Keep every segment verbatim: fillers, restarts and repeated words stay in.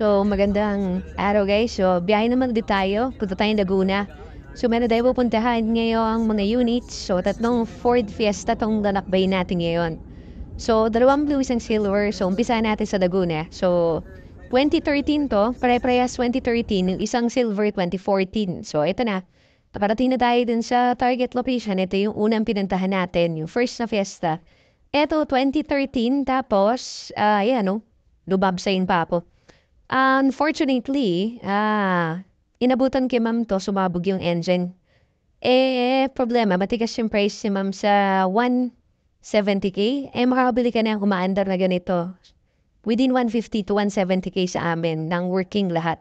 So magandang araw guys. So biyahe naman ulit tayo. Punta tayo Laguna. So meron tayo pupuntahan ngayong mga units. So tatlong Ford Fiesta tong nanakbay natin ngayon. So dalawang blue, isang silver. So umpisa natin sa Laguna. So twenty thirteen to. Pare-parehas twenty thirteen. Yung isang silver twenty fourteen. So ito na. Parating na tayo din sa Target Lopecia. Ito yung unang pinantahan natin. Yung first na Fiesta. Ito twenty thirteen. Tapos uh, yan o. Lubabsayin pa po. Unfortunately, ah, inabutan kay ma'am to, sumabog yung engine. Eh, problema, matigas yung price si ma'am sa one seventy K. Eh, makakabili ka na yung umaandar na ganito. Within one fifty to one seventy K sa amin, ng working lahat.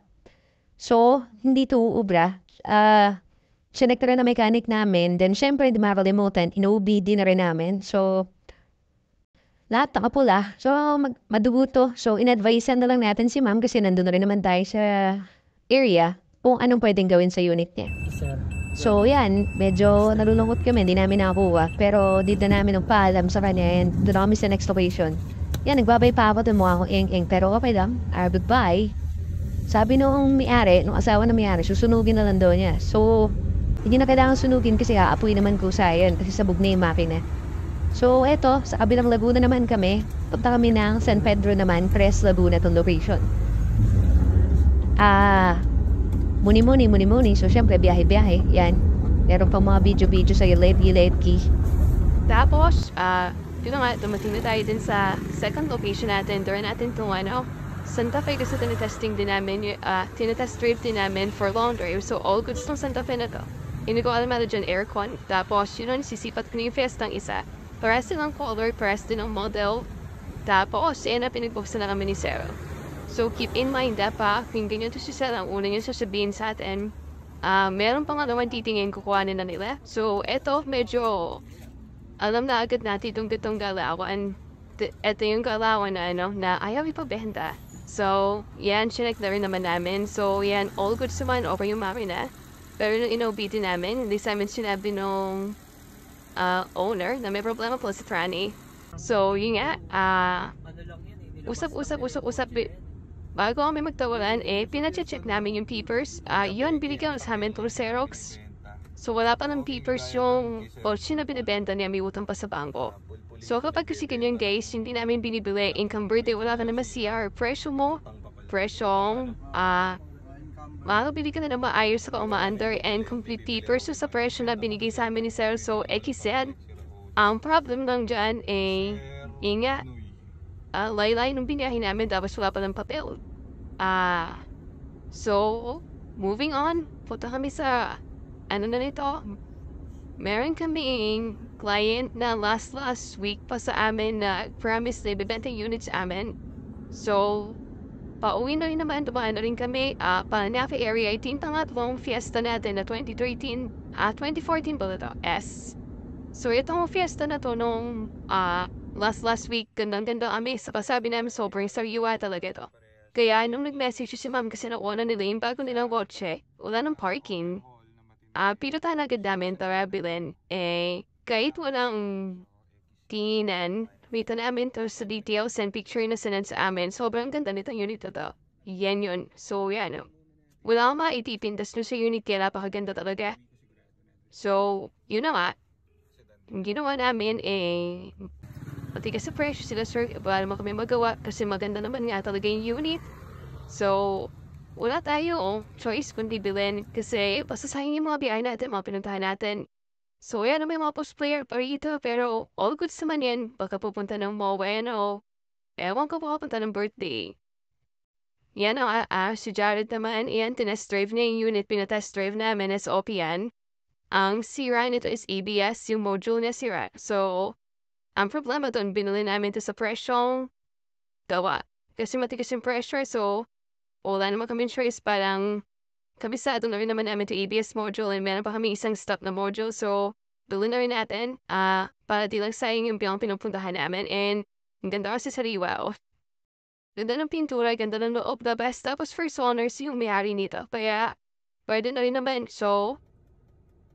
So, hindi to uubra. Ah, sinekta rin na mechanic namin. Then, syempre, hindi makakalimutan, inuubi din na rin namin. So, lahat nakapula. So, maduguto. So, in-advisean na lang natin si ma'am kasi nandun na rin naman tayo sa area kung anong pwedeng gawin sa unit niya. So, yan. Medyo nalulungkot kami. Hindi namin nakakuha. Pero, di na namin ang paalam sa kanya. And doon kami sa next location. Yan, nagbabay pa ako. Doon mukha kong ing-ing. Pero, okay lang. Our goodbye. Sabi noong may-ari, noong asawa na may-ari, susunugin na lang doon niya. So, hindi na kailangan sunugin kasi aapoy naman ko sa yan. Kasi sabog na yung makina. So, eto, sa kabilang Laguna naman kami. Punta kami ng San Pedro naman, Tres Laguna tong location. Ah, muni-muni, muni-muni. So, syempre, biyahe-biyahe. Yan. Meron pang mga video-video sa gilid-gilid key. Tapos, ah, uh, yun nga, dumating na tayo din sa second location natin. Doon natin itong, ano, Santa Fe kasi tinitesting din namin, uh, tinitest drive din namin for long drive. So, all goods tong Santa Fe na to. Hindi ko alam na dyan aircon. Tapos, yun nun, sisipat ko na yung fiestang isa. Pares din ang color, pares din ang model. Tapos, yun na pinagbuksan na kami ni Sarah. So, keep in mind pa, kung ganyan to si Sarah, ang una niya sasabihin sa atin, uh, meron pang alaman titingin kukuhanin na nila. So, eto, medyo, alam na agad natin itong ditong galawan. Eto yung galawan na, ano, na ayaw ipabenta. So, yan, chinek na rin naman namin. So, yan, all good suman over yung mami na. Pero nung inobitin namin, hindi sa amin sinabi nung Uh, owner na may problema po si Trani. So, yun nga, uh, usap-usap-usap-usap bago kami magtawalan, eh, pinacheck namin yung papers. Uh, yun, binigyan sa amin itong Xerox. So, wala pa ng papers yung Porsche na binibenta niya, may utang pa sa bangko. So, kapag kasi ganyan guys, hindi namin binibili, income birthday, wala ka naman C R. Presyo mo, presyong, ah, uh, makakabili ka na na maayos sa kauma-under and complete papers so sa presyo na binigay sa amin ni Sir. So, X Z, ang um, problem lang dyan ay, eh, inga, uh, laylay nung binyahin namin tapos wala pa ng papel. Ah, uh, so, moving on, punta kami sa, ano na nito, meron kaming client na last last week pa sa amin na promise na ibibenta units amin. So, pauwi na rin naman, dumaan na rin kami, uh, Panafe area, eighteen pangatlong fiesta natin na twenty thirteen, ah, uh, twenty fourteen pa ito, S. So, itong fiesta na to nung uh, last last week, gandang-ganda kami, sa pasabi namin sobrang sariwa talaga ito. Kaya, nung nag-message si ma'am kasi nauna nila yung bago nilang kotse, wala ng parking, uh, pinutan agad namin, tara bilhin, eh, kahit walang tinginan, mita namin to sa details and picture na sinan sa amin. Sobrang ganda nitong unit na to. Yan yun. So, yan. Wala akong maitipin. Tas nung sa unit, kaya napakaganda talaga. So, yun na nga. Yung ginawa namin, eh, pati kasi fresh sila, sir. Wala naman kami magawa kasi maganda naman nga talaga yung unit. So, wala tayo oh, choice kundi bilhin kasi pasasayang yung mga B I natin, mga pinuntahan natin. So, yan, may mga post-player pa rito, pero all goods naman yan. Baka pupunta ng Mowen o ewan ko pupunta ng birthday. Yan ang ah, si Jared naman. Yan, tinest drive na yung unit. Pinatest drive na M N S O P yan. Ang sira nito is E B S, yung module na sira. So, ang problema doon, binili namin ito sa presyong gawa. Kasi matigas yung pressure, so wala naman kaming choice, parang kabisado na rin naman namin to E B S module and meron pa kami isang stop na module. So, bilhin na rin natin uh, para di lang sayang yung bilang pinupuntahan namin. And ganda kasi sa riwaw. Ganda ng pintura, ganda ng loob, the best. Tapos first honors yung may-ari nito. Kaya, pwede na rin naman. So,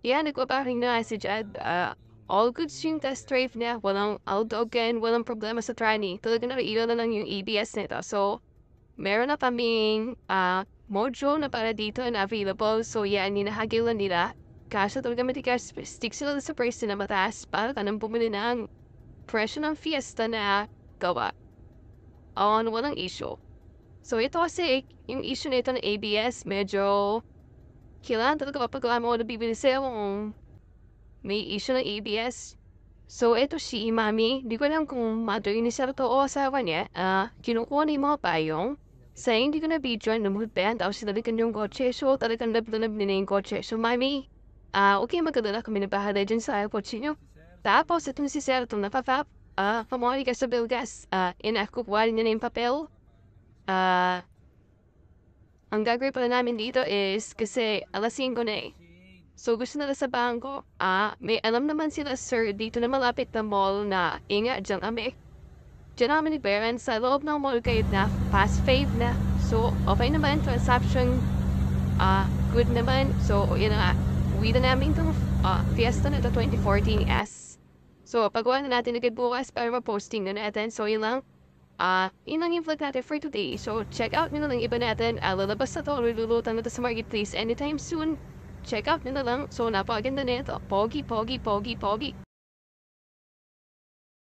yan, yeah, nagpaparing na si Jad. Uh, all goods yung test drive niya. Walang outdoor and walang problema sa tranny. Talaga na rin na lang yung E B S nito. So, meron na kaming uh, mojo na para dito and available. So yan, ninahagil lang nila. Kasi talaga matigas, stick sila sa price na mataas para ka nang bumili ng presyo ng Fiesta na gawa. On walang issue. So ito kasi, yung issue na ito ng A B S, medyo kailangan talaga papagawa mo na bibili sa'yo kung may issue ng A B S. So, eto si Mami, di ko alam kung mother ni Sir to o asawa niya, uh, kinukuha na yung mga payong. Sa hindi ko na-video, namuhutbayan, tapos sinalikan yung kotse. So, talagang lab-lab nila yung kotse. So, Mami, uh, okay, magkadala kami na bahala dyan sa kotse nyo. Tapos, eto si Sir to napapap, uh, pamawari ka sa Belgas, uh, inakukuha niya na yung papel. Uh, ang gagawin pala namin dito is, kasi alas singko na eh. So, gusto nila sa bangko, ah, may alam naman sila, sir, dito na malapit na mall na inga, dyan kami. Dyan namin ni Beren, sa loob ng mall kayo na, past five na. So, okay naman, transaction, ah, good naman. So, yun na nga, uwi na namin itong ah, Fiesta na ito, twenty fourteen S. So, pagawa na natin agad bukas para ma-posting na natin. So, yun lang, ah, yun lang yung vlog natin for today. So, check out nyo na lang iba natin, ah, lalabas na ito, lulutan na ito sa marketplace anytime soon. Check out nila lang. So, napakaganda na ito. Pogi, pogi, pogi, pogi.